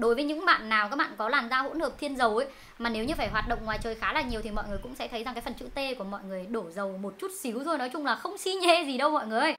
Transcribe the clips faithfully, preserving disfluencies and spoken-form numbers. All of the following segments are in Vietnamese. Đối với những bạn nào các bạn có làn da hỗn hợp thiên dầu ấy, mà nếu như phải hoạt động ngoài trời khá là nhiều thì mọi người cũng sẽ thấy rằng cái phần chữ T của mọi người đổ dầu một chút xíu thôi. Nói chung là không xi nhê gì đâu mọi người ơi.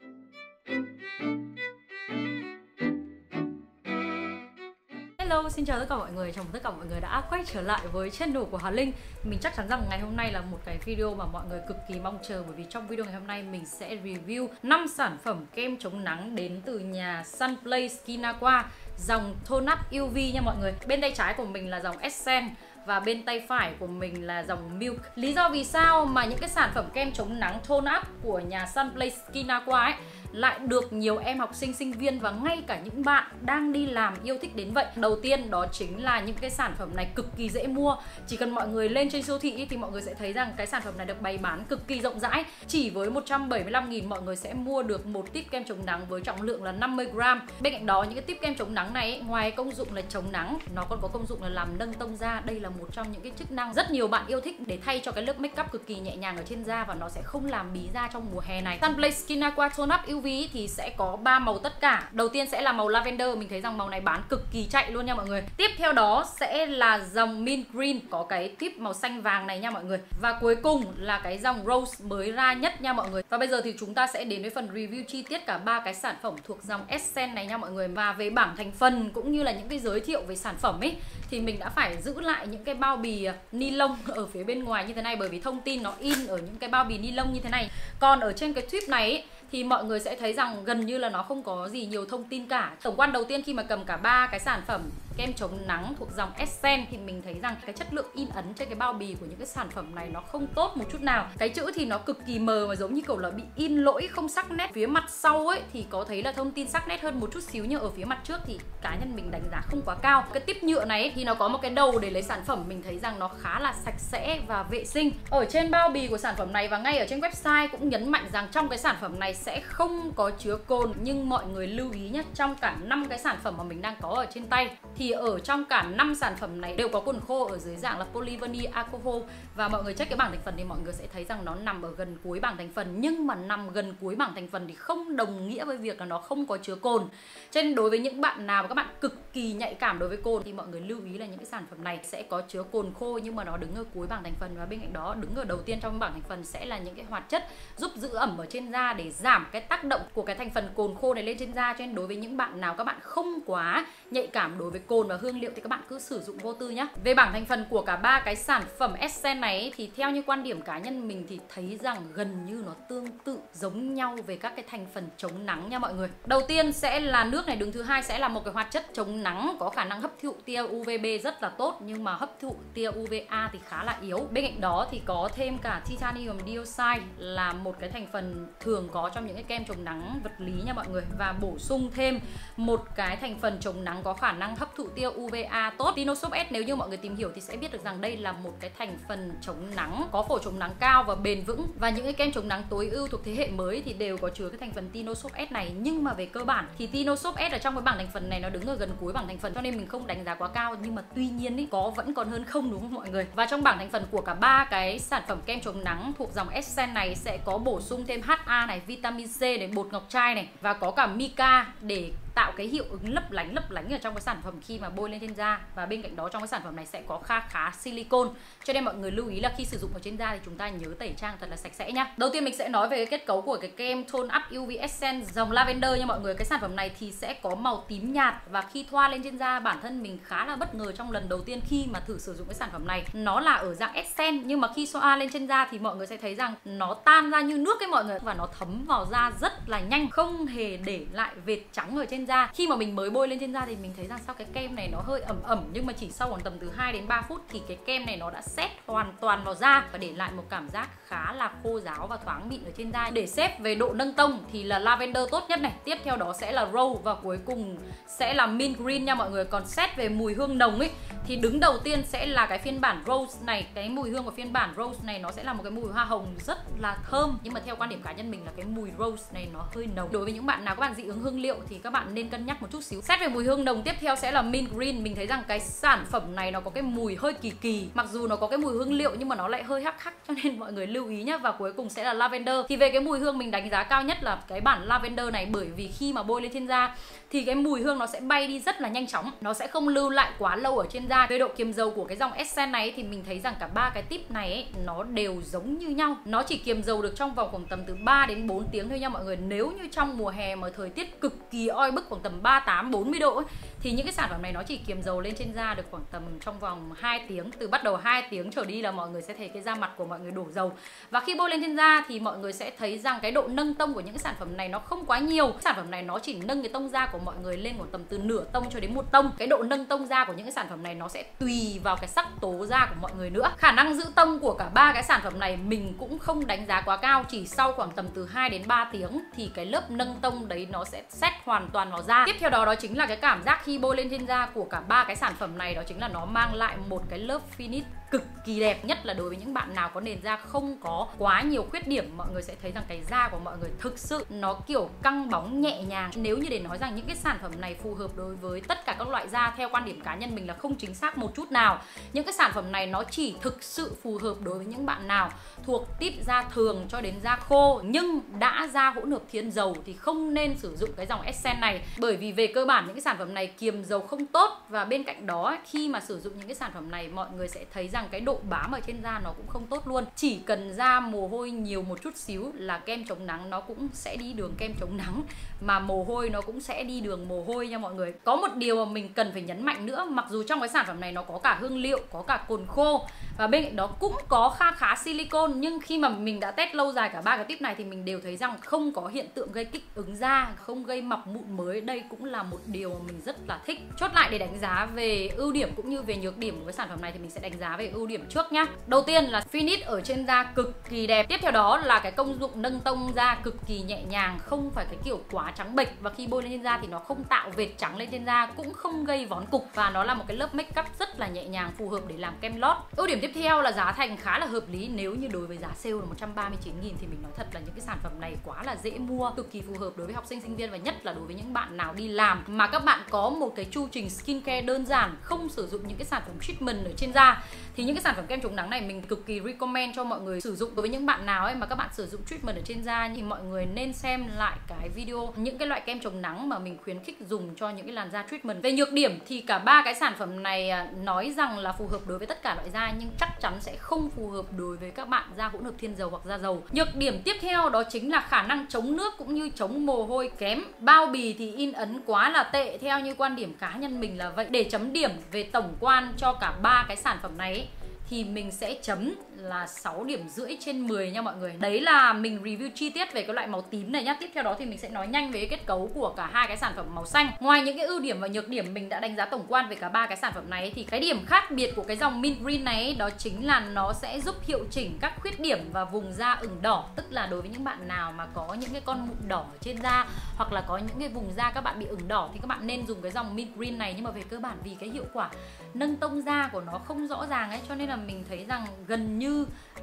Hello, xin chào tất cả mọi người, chào mừng tất cả mọi người đã quay trở lại với channel của Hà Linh. Mình chắc chắn rằng ngày hôm nay là một cái video mà mọi người cực kỳ mong chờ, bởi vì trong video ngày hôm nay mình sẽ review năm sản phẩm kem chống nắng đến từ nhà Sunplay Skin Aqua dòng Tone Up u vê nha mọi người. Bên tay trái của mình là dòng Essence và bên tay phải của mình là dòng Milk. Lý do vì sao mà những cái sản phẩm kem chống nắng Tone Up của nhà Sunplay Skin Aqua ấy lại được nhiều em học sinh, sinh viên và ngay cả những bạn đang đi làm yêu thích đến vậy? Đầu tiên đó chính là những cái sản phẩm này cực kỳ dễ mua. Chỉ cần mọi người lên trên siêu thị thì mọi người sẽ thấy rằng cái sản phẩm này được bày bán cực kỳ rộng rãi. Chỉ với một trăm bảy mươi lăm nghìn mọi người sẽ mua được một tip kem chống nắng với trọng lượng là năm mươi gram. Bên cạnh đó những cái tip kem chống nắng này ấy, ngoài công dụng là chống nắng, nó còn có công dụng là làm nâng tông da. Đây là một trong những cái chức năng rất nhiều bạn yêu thích để thay cho cái lớp make up cực kỳ nhẹ nhàng ở trên da, và nó sẽ không làm bí da trong mùa hè này. Sunplay Skin Aqua Tone Up u vê thì sẽ có ba màu tất cả. Đầu tiên sẽ là màu lavender, mình thấy rằng màu này bán cực kỳ chạy luôn nha mọi người. Tiếp theo đó sẽ là dòng mint green, có cái tip màu xanh vàng này nha mọi người. Và cuối cùng là cái dòng rose mới ra nhất nha mọi người. Và bây giờ thì chúng ta sẽ đến với phần review chi tiết cả ba cái sản phẩm thuộc dòng Essence này nha mọi người. Và về bảng thành phần cũng như là những cái giới thiệu về sản phẩm ấy thì mình đã phải giữ lại những cái bao bì ni lông ở phía bên ngoài như thế này, bởi vì thông tin nó in ở những cái bao bì ni lông như thế này. Còn ở trên cái tube này ấy, thì mọi người sẽ thấy rằng gần như là nó không có gì nhiều thông tin cả. Tổng quan đầu tiên khi mà cầm cả ba cái sản phẩm kem chống nắng thuộc dòng Essence thì mình thấy rằng cái chất lượng in ấn trên cái bao bì của những cái sản phẩm này nó không tốt một chút nào. Cái chữ thì nó cực kỳ mờ mà giống như kiểu là bị in lỗi không sắc nét. Phía mặt sau ấy thì có thấy là thông tin sắc nét hơn một chút xíu, nhưng ở phía mặt trước thì cá nhân mình đánh giá không quá cao. Cái tip nhựa này ấy, thì nó có một cái đầu để lấy sản phẩm, mình thấy rằng nó khá là sạch sẽ và vệ sinh. Ở trên bao bì của sản phẩm này và ngay ở trên website cũng nhấn mạnh rằng trong cái sản phẩm này sẽ không có chứa cồn, nhưng mọi người lưu ý nhé, trong cả năm cái sản phẩm mà mình đang có ở trên tay thì ở trong cả năm sản phẩm này đều có cồn khô ở dưới dạng là polyvinyl alcohol. Và mọi người check cái bảng thành phần thì mọi người sẽ thấy rằng nó nằm ở gần cuối bảng thành phần, nhưng mà nằm gần cuối bảng thành phần thì không đồng nghĩa với việc là nó không có chứa cồn. Cho nên đối với những bạn nào mà các bạn cực kỳ nhạy cảm đối với cồn thì mọi người lưu ý là những cái sản phẩm này sẽ có chứa cồn khô, nhưng mà nó đứng ở cuối bảng thành phần. Và bên cạnh đó đứng ở đầu tiên trong bảng thành phần sẽ là những cái hoạt chất giúp giữ ẩm ở trên da để giảm cái tác động của cái thành phần cồn khô này lên trên da. Cho nên đối với những bạn nào các bạn không quá nhạy cảm đối với cồn và hương liệu thì các bạn cứ sử dụng vô tư nhé. Về bảng thành phần của cả ba cái sản phẩm Essence này thì theo như quan điểm cá nhân mình thì thấy rằng gần như nó tương tự giống nhau về các cái thành phần chống nắng nha mọi người. Đầu tiên sẽ là nước này, đứng thứ hai sẽ là một cái hoạt chất chống nắng có khả năng hấp thụ tia u vê bê rất là tốt, nhưng mà hấp thụ tia u vê a thì khá là yếu. Bên cạnh đó thì có thêm cả Titanium Dioxide là một cái thành phần thường có trong những cái kem chống nắng vật lý nha mọi người, và bổ sung thêm một cái thành phần chống nắng có khả năng hấp thụ tia u vê a tốt, Tinosorb S. Nếu như mọi người tìm hiểu thì sẽ biết được rằng đây là một cái thành phần chống nắng có phổ chống nắng cao và bền vững, và những cái kem chống nắng tối ưu thuộc thế hệ mới thì đều có chứa cái thành phần Tinosorb S này. Nhưng mà về cơ bản thì Tinosorb S ở trong cái bảng thành phần này nó đứng ở gần cuối bảng thành phần, cho nên mình không đánh giá quá cao, nhưng mà tuy nhiên ý, có vẫn còn hơn không, đúng không mọi người? Và trong bảng thành phần của cả ba cái sản phẩm kem chống nắng thuộc dòng Essence này sẽ có bổ sung thêm hát a này, vitamin C này, bột ngọc trai này, và có cả mica để tạo cái hiệu ứng lấp lánh lấp lánh ở trong cái sản phẩm khi mà bôi lên trên da. Và bên cạnh đó trong cái sản phẩm này sẽ có kha khá silicon, cho nên mọi người lưu ý là khi sử dụng ở trên da thì chúng ta nhớ tẩy trang thật là sạch sẽ nhá. Đầu tiên mình sẽ nói về cái kết cấu của cái kem Tone Up u vê Essence dòng Lavender nha mọi người. Cái sản phẩm này thì sẽ có màu tím nhạt, và khi thoa lên trên da bản thân mình khá là bất ngờ trong lần đầu tiên khi mà thử sử dụng cái sản phẩm này. Nó là ở dạng Essence, nhưng mà khi xoa lên trên da thì mọi người sẽ thấy rằng nó tan ra như nước ấy mọi người, và nó thấm vào da rất là nhanh, không hề để lại vệt trắng ở trên da. Khi mà mình mới bôi lên trên da thì mình thấy rằng sao cái kem này nó hơi ẩm ẩm, nhưng mà chỉ sau khoảng tầm từ hai đến ba phút thì cái kem này nó đã set hoàn toàn vào da và để lại một cảm giác khá là khô ráo và thoáng mịn ở trên da. Để xếp về độ nâng tông thì là Lavender tốt nhất này, tiếp theo đó sẽ là Rose và cuối cùng sẽ là Mint Green nha mọi người. Còn xét về mùi hương nồng ấy Thì đứng đầu tiên sẽ là cái phiên bản Rose này. Cái mùi hương của phiên bản Rose này nó sẽ là một cái mùi hoa hồng rất là thơm. Nhưng mà theo quan điểm cá nhân mình là cái mùi Rose này nó hơi nồng. Đối với những bạn nào các bạn dị ứng hương liệu thì các bạn nên cân nhắc một chút xíu. Xét về mùi hương nồng tiếp theo sẽ là Mint Green. Mình thấy rằng cái sản phẩm này nó có cái mùi hơi kỳ kỳ. Mặc dù nó có cái mùi hương liệu nhưng mà nó lại hơi hắc hắc, cho nên mọi người lưu ý nhá. Và cuối cùng sẽ là Lavender. Thì về cái mùi hương mình đánh giá cao nhất là cái bản Lavender này, bởi vì khi mà bôi lên trên da thì cái mùi hương nó sẽ bay đi rất là nhanh chóng, nó sẽ không lưu lại quá lâu ở trên da. Về độ kiềm dầu của cái dòng essence này thì mình thấy rằng cả ba cái tip này ấy, nó đều giống như nhau. Nó chỉ kiềm dầu được trong vòng khoảng tầm từ ba đến bốn tiếng thôi nha mọi người. Nếu như trong mùa hè mà thời tiết cực kỳ oi bức khoảng tầm ba mươi tám bốn mươi độ ấy, thì những cái sản phẩm này nó chỉ kiềm dầu lên trên da được khoảng tầm trong vòng hai tiếng. Từ bắt đầu hai tiếng trở đi là mọi người sẽ thấy cái da mặt của mọi người đổ dầu. Và khi bôi lên trên da thì mọi người sẽ thấy rằng cái độ nâng tông của những cái sản phẩm này nó không quá nhiều. Sản phẩm này nó chỉ nâng cái tông da của mọi người lên một tầm từ nửa tông cho đến một tông. Cái độ nâng tông da của những cái sản phẩm này nó sẽ tùy vào cái sắc tố da của mọi người nữa. Khả năng giữ tông của cả ba cái sản phẩm này mình cũng không đánh giá quá cao. Chỉ sau khoảng tầm từ hai đến ba tiếng thì cái lớp nâng tông đấy nó sẽ set hoàn toàn vào da. Tiếp theo đó đó chính là cái cảm giác khi bôi lên trên da của cả ba cái sản phẩm này, đó chính là nó mang lại một cái lớp finish cực kỳ đẹp, nhất là đối với những bạn nào có nền da không có quá nhiều khuyết điểm. Mọi người sẽ thấy rằng cái da của mọi người thực sự nó kiểu căng bóng nhẹ nhàng. Nếu như để nói rằng những cái sản phẩm này phù hợp đối với tất cả các loại da, theo quan điểm cá nhân mình là không chính xác một chút nào. Những cái sản phẩm này nó chỉ thực sự phù hợp đối với những bạn nào thuộc tip da thường cho đến da khô, nhưng đã da hỗn hợp thiên dầu thì không nên sử dụng cái dòng essence này, bởi vì về cơ bản những cái sản phẩm này kiềm dầu không tốt. Và bên cạnh đó khi mà sử dụng những cái sản phẩm này mọi người sẽ thấy rằng cái độ bám ở trên da nó cũng không tốt luôn. Chỉ cần da mồ hôi nhiều một chút xíu là kem chống nắng nó cũng sẽ đi đường kem chống nắng, mà mồ hôi nó cũng sẽ đi đường mồ hôi nha mọi người. Có một điều mà mình cần phải nhấn mạnh nữa, mặc dù trong cái sản phẩm này nó có cả hương liệu, có cả cồn khô và bên cạnh đó cũng có kha khá silicon, nhưng khi mà mình đã test lâu dài cả ba cái tip này thì mình đều thấy rằng không có hiện tượng gây kích ứng da, không gây mọc mụn mới. Đây cũng là một điều mà mình rất là thích. Chốt lại để đánh giá về ưu điểm cũng như về nhược điểm của cái sản phẩm này thì mình sẽ đánh giá về ưu điểm trước nhá. Đầu tiên là finish ở trên da cực kỳ đẹp. Tiếp theo đó là cái công dụng nâng tông da cực kỳ nhẹ nhàng, không phải cái kiểu quá trắng bệch, và khi bôi lên trên da thì nó không tạo vệt trắng lên trên da, cũng không gây vón cục, và nó là một cái lớp make up rất là nhẹ nhàng, phù hợp để làm kem lót. Ưu điểm tiếp theo là giá thành khá là hợp lý. Nếu như đối với giá sale là một trăm ba mươi chín nghìn thì mình nói thật là những cái sản phẩm này quá là dễ mua, cực kỳ phù hợp đối với học sinh sinh viên, và nhất là đối với những bạn nào đi làm mà các bạn có một cái chu trình skincare đơn giản, không sử dụng những cái sản phẩm treatment ở trên da. Thì những cái sản phẩm kem chống nắng này mình cực kỳ recommend cho mọi người sử dụng. Đối với những bạn nào ấy mà các bạn sử dụng treatment ở trên da thì mọi người nên xem lại cái video những cái loại kem chống nắng mà mình khuyến khích dùng cho những cái làn da treatment. Về nhược điểm thì cả ba cái sản phẩm này nói rằng là phù hợp đối với tất cả loại da nhưng chắc chắn sẽ không phù hợp đối với các bạn da hỗn hợp thiên dầu hoặc da dầu. Nhược điểm tiếp theo đó chính là khả năng chống nước cũng như chống mồ hôi kém. Bao bì thì in ấn quá là tệ, theo như quan điểm cá nhân mình là vậy. Để chấm điểm về tổng quan cho cả ba cái sản phẩm này ấy, thì mình sẽ chấm là sáu điểm rưỡi trên mười nha mọi người. Đấy là mình review chi tiết về cái loại màu tím này nhá. Tiếp theo đó thì mình sẽ nói nhanh về kết cấu của cả hai cái sản phẩm màu xanh. Ngoài những cái ưu điểm và nhược điểm mình đã đánh giá tổng quan về cả ba cái sản phẩm này thì cái điểm khác biệt của cái dòng Mint Green này đó chính là nó sẽ giúp hiệu chỉnh các khuyết điểm và vùng da ửng đỏ, tức là đối với những bạn nào mà có những cái con mụn đỏ trên da hoặc là có những cái vùng da các bạn bị ửng đỏ thì các bạn nên dùng cái dòng Mint Green này. Nhưng mà về cơ bản vì cái hiệu quả nâng tông da của nó không rõ ràng ấy, cho nên là mình thấy rằng gần như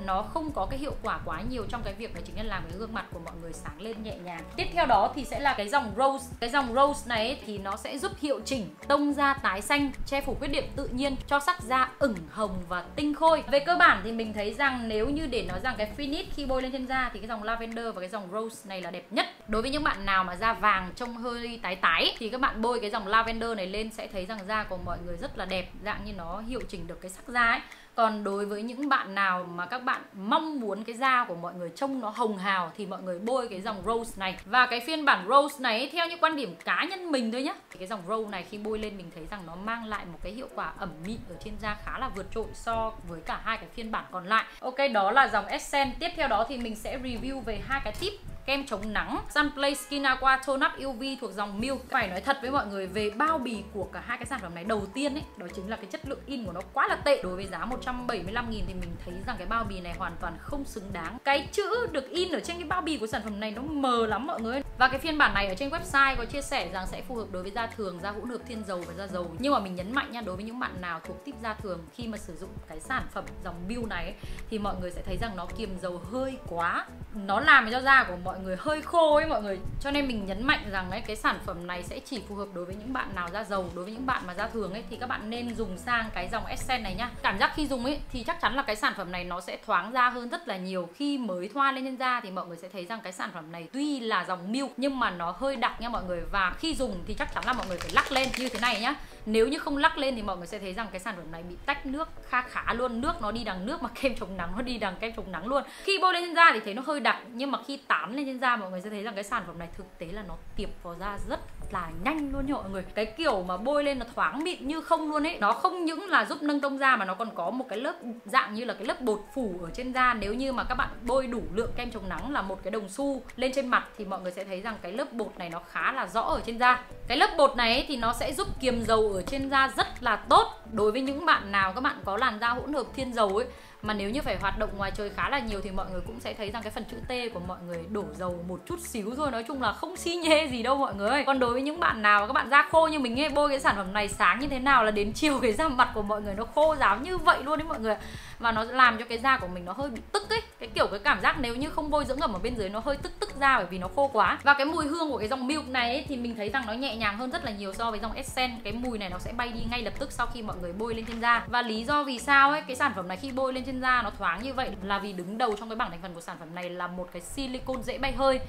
nó không có cái hiệu quả quá nhiều trong cái việc mà chính là làm cái gương mặt của mọi người sáng lên nhẹ nhàng. Tiếp theo đó thì sẽ là cái dòng Rose. Cái dòng Rose này ấy, thì nó sẽ giúp hiệu chỉnh tông da tái xanh, che phủ khuyết điểm tự nhiên cho sắc da ửng hồng và tinh khôi. Về cơ bản thì mình thấy rằng nếu như để nói rằng cái finish khi bôi lên trên da thì cái dòng Lavender và cái dòng Rose này là đẹp nhất. Đối với những bạn nào mà da vàng trông hơi tái tái thì các bạn bôi cái dòng Lavender này lên sẽ thấy rằng da của mọi người rất là đẹp, dạng như nó hiệu chỉnh được cái sắc da ấy. Còn đối với những bạn nào mà các bạn mong muốn cái da của mọi người trông nó hồng hào thì mọi người bôi cái dòng Rose này. Và cái phiên bản Rose này theo như quan điểm cá nhân mình thôi nhá, cái dòng Rose này khi bôi lên mình thấy rằng nó mang lại một cái hiệu quả ẩm mịn ở trên da khá là vượt trội so với cả hai cái phiên bản còn lại. Ok, đó là dòng Essence. Tiếp theo đó thì mình sẽ review về hai cái tip. kem chống nắng Sunplay Skin Aqua Tone Up u vê thuộc dòng Milk. Phải nói thật với mọi người về bao bì của cả hai cái sản phẩm này, đầu tiên ấy, đó chính là cái chất lượng in của nó quá là tệ. Đối với giá một trăm bảy mươi lăm nghìn thì mình thấy rằng cái bao bì này hoàn toàn không xứng đáng. Cái chữ được in ở trên cái bao bì của sản phẩm này nó mờ lắm mọi người. Và cái phiên bản này ở trên website có chia sẻ rằng sẽ phù hợp đối với da thường, da hỗn hợp, thiên dầu và da dầu. Nhưng mà mình nhấn mạnh nha, đối với những bạn nào thuộc típ da thường, khi mà sử dụng cái sản phẩm dòng Milk này ấy, thì mọi người sẽ thấy rằng nó kiềm dầu hơi quá, nó làm cho da của mọi người hơi khô ấy mọi người. Cho nên mình nhấn mạnh rằng ấy, cái sản phẩm này sẽ chỉ phù hợp đối với những bạn nào da dầu. Đối với những bạn mà da thường ấy thì các bạn nên dùng sang cái dòng Essence này nhá. Cảm giác khi dùng ấy thì chắc chắn là cái sản phẩm này nó sẽ thoáng da hơn rất là nhiều. Khi mới thoa lên trên da thì mọi người sẽ thấy rằng cái sản phẩm này tuy là dòng Milk nhưng mà nó hơi đặc nha mọi người. Và khi dùng thì chắc chắn là mọi người phải lắc lên như thế này nhá. Nếu như không lắc lên thì mọi người sẽ thấy rằng cái sản phẩm này bị tách nước kha khá luôn. Nước nó đi đằng nước mà kem chống nắng nó đi đằng kem chống nắng luôn. Khi bôi lên trên da thì thấy nó hơi đặc, nhưng mà khi tán lên trên da mọi người sẽ thấy rằng cái sản phẩm này thực tế là nó tiệp vào da rất là nhanh luôn nha mọi người. Cái kiểu mà bôi lên nó thoáng mịn như không luôn ấy. Nó không những là giúp nâng tông da mà nó còn có một cái lớp dạng như là cái lớp bột phủ ở trên da. Nếu như mà các bạn bôi đủ lượng kem chống nắng là một cái đồng xu lên trên mặt thì mọi người sẽ thấy rằng cái lớp bột này nó khá là rõ ở trên da. Cái lớp bột này ấy thì nó sẽ giúp kiềm dầu ở trên da rất là tốt. Đối với những bạn nào các bạn có làn da hỗn hợp thiên dầu ấy, mà nếu như phải hoạt động ngoài trời khá là nhiều thì mọi người cũng sẽ thấy rằng cái phần chữ T của mọi người đổ dầu một chút xíu thôi. Nói chung là không xi nhê gì đâu mọi người. Còn đối với những bạn nào các bạn da khô như mình ấy, bôi cái sản phẩm này sáng như thế nào là đến chiều cái da mặt của mọi người nó khô ráo như vậy luôn đấy mọi người. Và nó làm cho cái da của mình nó hơi bị tức ấy. Cái kiểu cái cảm giác nếu như không bôi dưỡng ẩm ở bên dưới nó hơi tức tức da bởi vì nó khô quá. Và cái mùi hương của cái dòng Milk này ấy, thì mình thấy rằng nó nhẹ nhàng hơn rất là nhiều so với dòng Essence. Cái mùi này nó sẽ bay đi ngay lập tức sau khi mọi người bôi lên trên da. Và lý do vì sao ấy cái sản phẩm này khi bôi lên trên da nó thoáng như vậy là vì đứng đầu trong cái bảng thành phần của sản phẩm này là một cái silicone dễ bay hơi.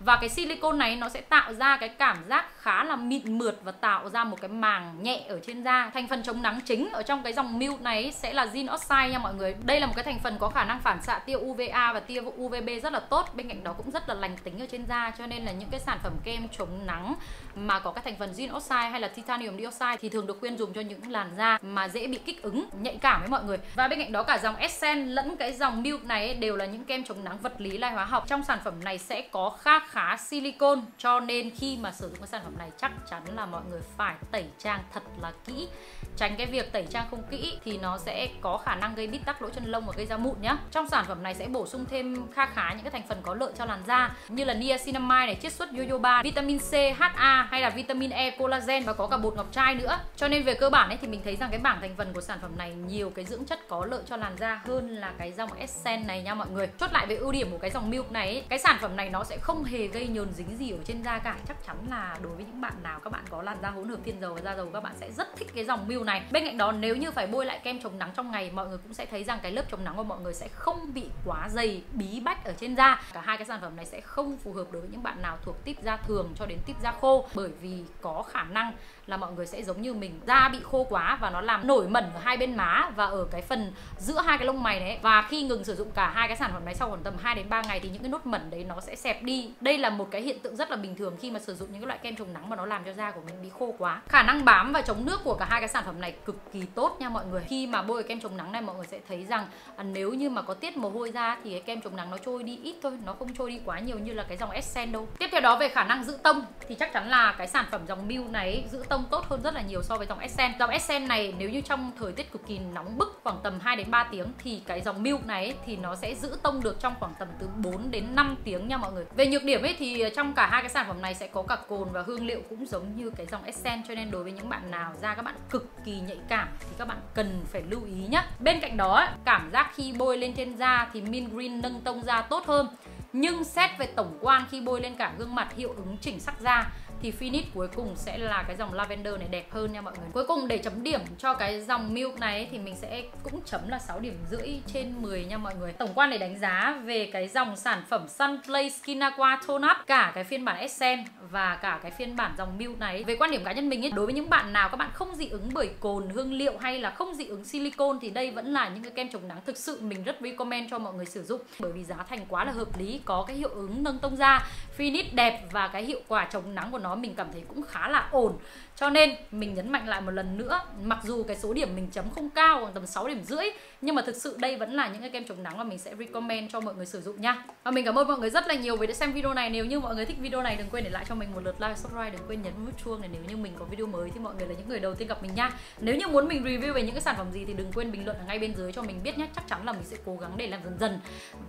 Và cái silicone này nó sẽ tạo ra cái cảm giác khá là mịn mượt và tạo ra một cái màng nhẹ ở trên da. Thành phần chống nắng chính ở trong cái dòng Milk này sẽ là zinc oxide nha mọi người. Đây là một cái thành phần có khả năng phản xạ tia u vê a và tia u vê bê rất là tốt. Bên cạnh đó cũng rất là lành tính ở trên da. Cho nên là những cái sản phẩm kem chống nắng mà có cái thành phần zinc oxide hay là Titanium Dioxide thì thường được khuyên dùng cho những làn da mà dễ bị kích ứng, nhạy cảm với mọi người. Và bên cạnh đó cả dòng Essence lẫn cái dòng Milk này đều là những kem chống nắng vật lý lai hóa học. Trong sản phẩm này sẽ có khá khá silicone, cho nên khi mà sử dụng cái sản phẩm này chắc chắn là mọi người phải tẩy trang thật là kỹ. Tránh cái việc tẩy trang không kỹ thì nó sẽ có khả năng gây bít tắc, lỗ chân lông và gây ra mụn nhá. Trong sản phẩm này sẽ bổ sung thêm kha khá những cái thành phần có lợi cho làn da như là niacinamide này, chiết xuất jojoba, vitamin C, hát a hay là vitamin E, collagen và có cả bột ngọc trai nữa. Cho nên về cơ bản ấy thì mình thấy rằng cái bảng thành phần của sản phẩm này nhiều cái dưỡng chất có lợi cho làn da hơn là cái dòng Essence này nha mọi người. Chốt lại về ưu điểm của cái dòng Milk này ấy, cái sản phẩm này nó sẽ không hề gây nhờn dính gì ở trên da cả. Chắc chắn là đối với những bạn nào các bạn có làn da hỗn hợp thiên dầu và da dầu các bạn sẽ rất thích cái dòng Milk này. Bên cạnh đó nếu như phải bôi lại kem chống nắng trong ngày, mọi người cũng sẽ thấy rằng cái lớp chống nắng của mọi người sẽ không bị quá dày bí bách ở trên da. Cả hai cái sản phẩm này sẽ không phù hợp đối với những bạn nào thuộc típ da thường cho đến típ da khô, bởi vì có khả năng là mọi người sẽ giống như mình, da bị khô quá và nó làm nổi mẩn ở hai bên má và ở cái phần giữa hai cái lông mày đấy. Và khi ngừng sử dụng cả hai cái sản phẩm này sau khoảng tầm hai đến ba ngày thì những cái nốt mẩn đấy nó sẽ xẹp đi. Đây là một cái hiện tượng rất là bình thường khi mà sử dụng những cái loại kem chống nắng mà nó làm cho da của mình bị khô quá. Khả năng bám và chống nước của cả hai cái sản phẩm này cực kỳ tốt nha mọi người. Khi mà bôi kem chống nắng này mọi người sẽ thấy rằng à, nếu như mà có tiết mồ hôi ra thì cái kem chống nắng nó trôi đi ít thôi, nó không trôi đi quá nhiều như là cái dòng Essence đâu. Tiếp theo đó về khả năng giữ tông thì chắc chắn là cái sản phẩm dòng Milk này giữ tông tốt hơn rất là nhiều so với dòng Essence. Dòng Essence này nếu như trong thời tiết cực kỳ nóng bức khoảng tầm hai đến ba tiếng thì cái dòng Milk này thì nó sẽ giữ tông được trong khoảng tầm từ bốn đến năm tiếng nha mọi người. Về nhược điểm ấy thì trong cả hai cái sản phẩm này sẽ có cả cồn và hương liệu cũng giống như cái dòng Essence, cho nên đối với những bạn nào da các bạn cực kỳ nhạy cảm thì các bạn cần phải lưu ý nhé. Bên cạnh đó cảm giác khi bôi lên trên da thì Mint Green nâng tông da tốt hơn, nhưng xét về tổng quan khi bôi lên cả gương mặt, hiệu ứng chỉnh sắc da thì finish cuối cùng sẽ là cái dòng Lavender này đẹp hơn nha mọi người. Cuối cùng để chấm điểm cho cái dòng Milk này ấy, thì mình sẽ cũng chấm là sáu điểm rưỡi trên mười nha mọi người. Tổng quan để đánh giá về cái dòng sản phẩm Sunplay Skin Aqua Tone Up, cả cái phiên bản Essence và cả cái phiên bản dòng Milk này ấy. Về quan điểm cá nhân mình ấy, đối với những bạn nào các bạn không dị ứng bởi cồn, hương liệu hay là không dị ứng silicone thì đây vẫn là những cái kem chống nắng thực sự mình rất recommend cho mọi người sử dụng, bởi vì giá thành quá là hợp lý, có cái hiệu ứng nâng tông da, finish đẹp và cái hiệu quả chống nắng của nó nó mình cảm thấy cũng khá là ổn. Cho nên mình nhấn mạnh lại một lần nữa, mặc dù cái số điểm mình chấm không cao, tầm sáu điểm rưỡi, nhưng mà thực sự đây vẫn là những cái kem chống nắng mà mình sẽ recommend cho mọi người sử dụng nha. Và mình cảm ơn mọi người rất là nhiều vì đã xem video này. Nếu như mọi người thích video này, đừng quên để lại cho mình một lượt like, subscribe, đừng quên nhấn nút chuông để nếu như mình có video mới thì mọi người là những người đầu tiên gặp mình nha. Nếu như muốn mình review về những cái sản phẩm gì thì đừng quên bình luận ở ngay bên dưới cho mình biết nhé. Chắc chắn là mình sẽ cố gắng để làm dần dần.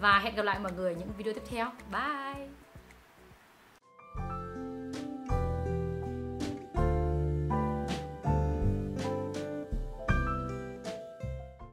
Và hẹn gặp lại mọi người ở những video tiếp theo. Bye.